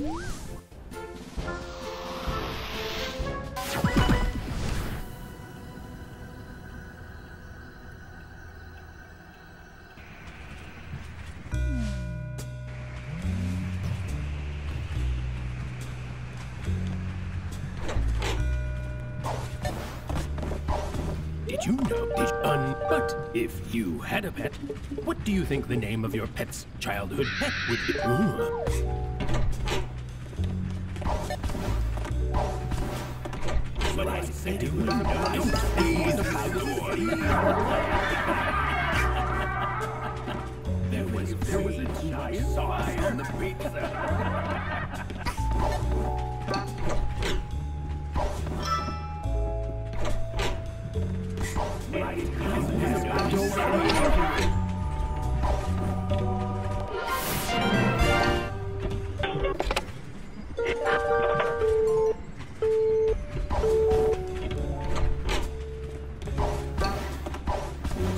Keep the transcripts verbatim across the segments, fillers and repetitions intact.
Did you know this? Um, but if you had a pet, what do you think the name of your pet's childhood pet would be? But I say to you, don't please the There was there was a giant fly on the pizza.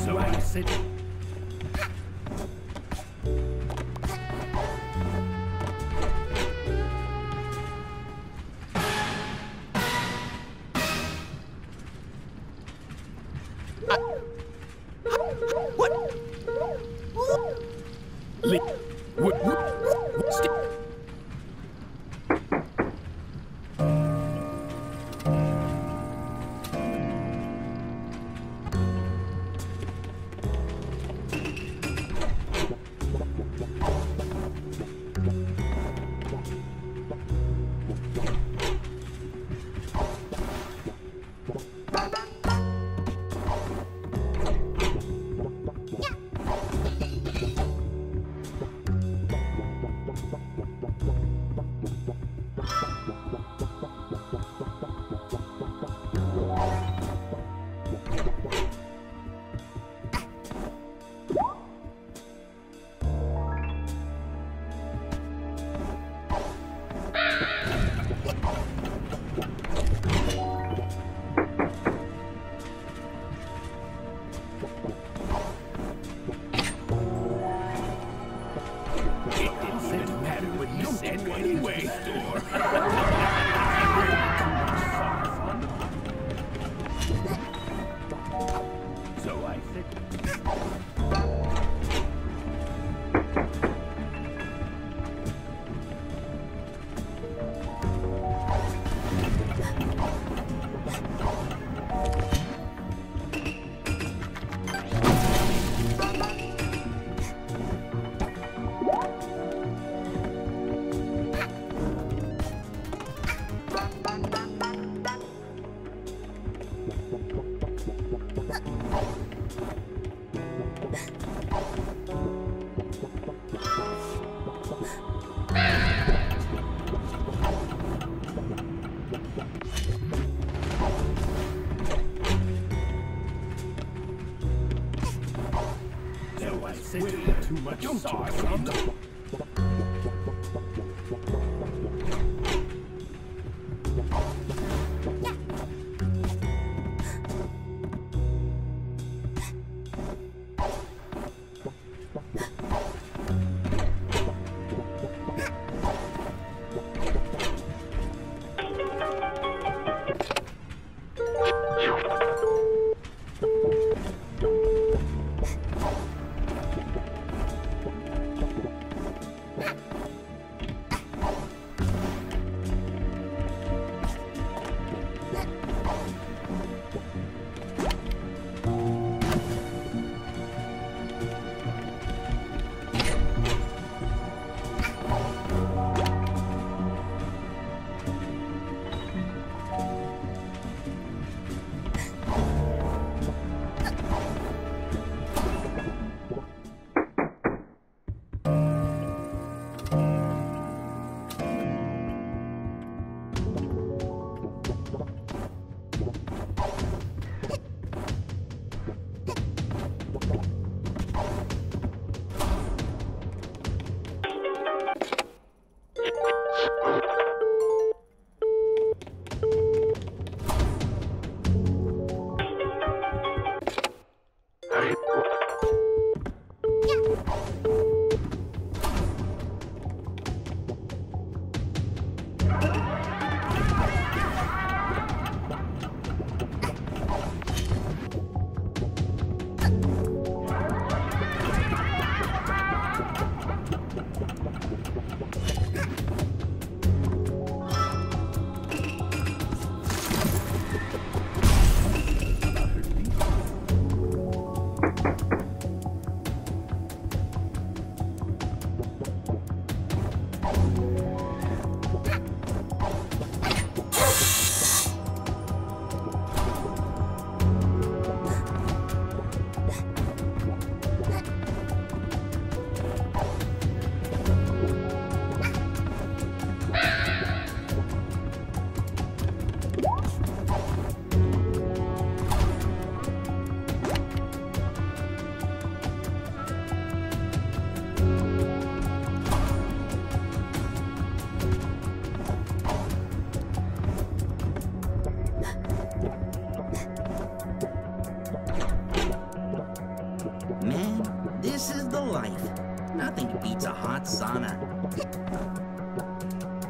So I said, you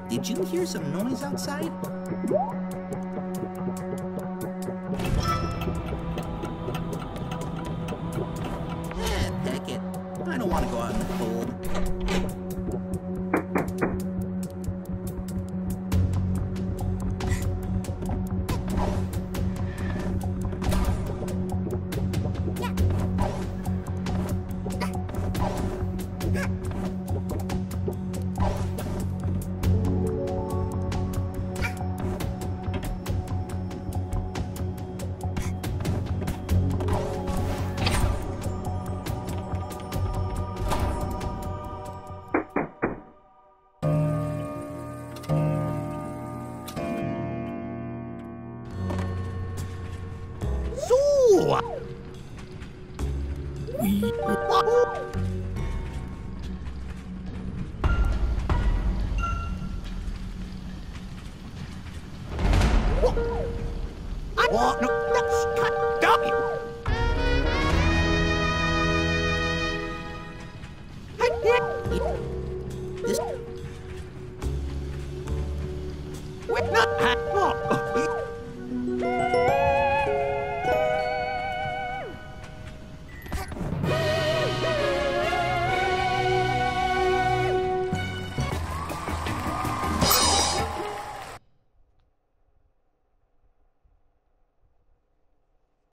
Did you hear some noise outside? Yeah, heck it. I don't want to go out in the cold. What?